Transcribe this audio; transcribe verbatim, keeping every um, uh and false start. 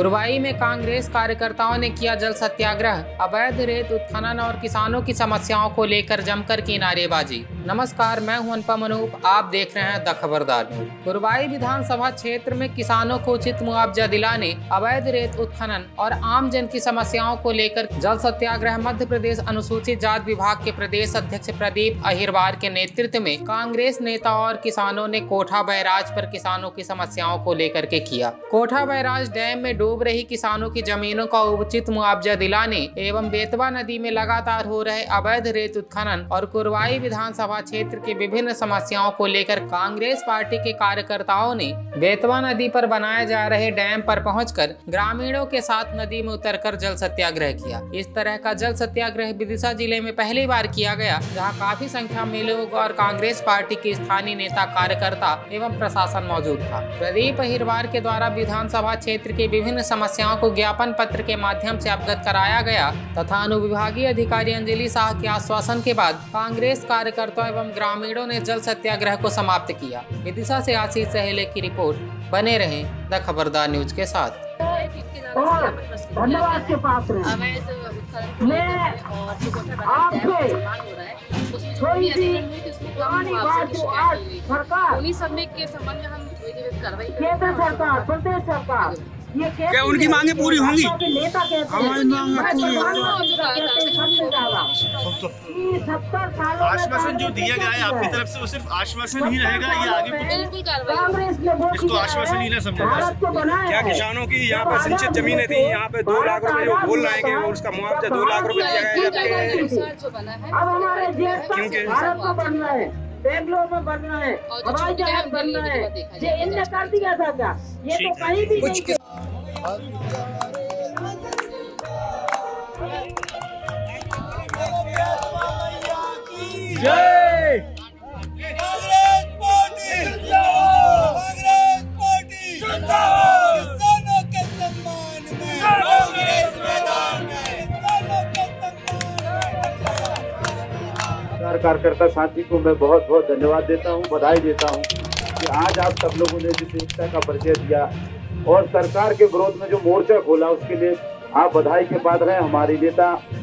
कुरवाई में कांग्रेस कार्यकर्ताओं ने किया जल सत्याग्रह, अवैध रेत उत्खनन और किसानों की समस्याओं को लेकर जमकर की नारेबाजी। नमस्कार, मैं हूं अनुपम अनूप, आप देख रहे हैं द खबरदार। कुरवाई विधानसभा क्षेत्र में किसानों को उचित मुआवजा दिलाने, अवैध रेत उत्खनन और आम जन की समस्याओं को लेकर जल सत्याग्रह मध्य प्रदेश अनुसूचित जाति विभाग के प्रदेश अध्यक्ष प्रदीप अहिरवार के नेतृत्व में कांग्रेस नेता और किसानों ने कोठा बैराज पर किसानों की समस्याओं को लेकर के किया। कोठा बैराज डैम में डूब रही किसानों की जमीनों का उचित मुआवजा दिलाने एवं बेतवा नदी में लगातार हो रहे अवैध रेत उत्खनन और कुरवाई विधानसभा क्षेत्र के विभिन्न समस्याओं को लेकर कांग्रेस पार्टी के कार्यकर्ताओं ने बेतवा नदी पर बनाए जा रहे डैम पर पहुंचकर ग्रामीणों के साथ नदी में उतरकर जल सत्याग्रह किया। इस तरह का जल सत्याग्रह विदिशा जिले में पहली बार किया गया, जहाँ काफी संख्या में लोग और कांग्रेस पार्टी के स्थानीय नेता, कार्यकर्ता एवं प्रशासन मौजूद था। प्रदीप अहिरवार के द्वारा विधानसभा क्षेत्र के विभिन्न समस्याओं को ज्ञापन पत्र के माध्यम से अवगत कराया गया तथा अनुविभागीय अधिकारी अंजलि शाह के आश्वासन के बाद कांग्रेस कार्यकर्ताओं एवं ग्रामीणों ने जल सत्याग्रह को समाप्त किया। विदिशा से आशीष सहेले की रिपोर्ट। बने रहें द खबरदार न्यूज के साथ। धन्यवाद के पात्र हैं, क्या उनकी मांगे पूरी होंगी? आश्वासन जो दिया गया है आपकी तरफ से वो सिर्फ आश्वासन ही रहेगा या आगे कुछ? इसको आश्वासन ही ना समझा। क्या किसानों की यहाँ पर सिंचित जमीनें थी, यहाँ पे दो लाख रुपए जो बोल रहे हैं और उसका मुआवजा दो लाख रुपए दिया गया है। बेंगलोर में बन रहा है, हवाई जहाज बन रहा है, ये इनने कर दिया था क्या? ये तो कहीं भी नहीं। जय कांग्रेस पार्टी जिंदाबाद, कांग्रेस पार्टी जिंदाबाद, किसानों के सम्मान में कांग्रेस मैदान में, किसानों के सम्मान में। कार्यकर्ता साथी को मैं बहुत बहुत धन्यवाद देता हूँ, बधाई देता हूँ कि आज आप सब लोगों ने जिस एकता का परिचय दिया और सरकार के विरोध में जो मोर्चा खोला उसके लिए आप बधाई के पात्र हैं। हमारे नेता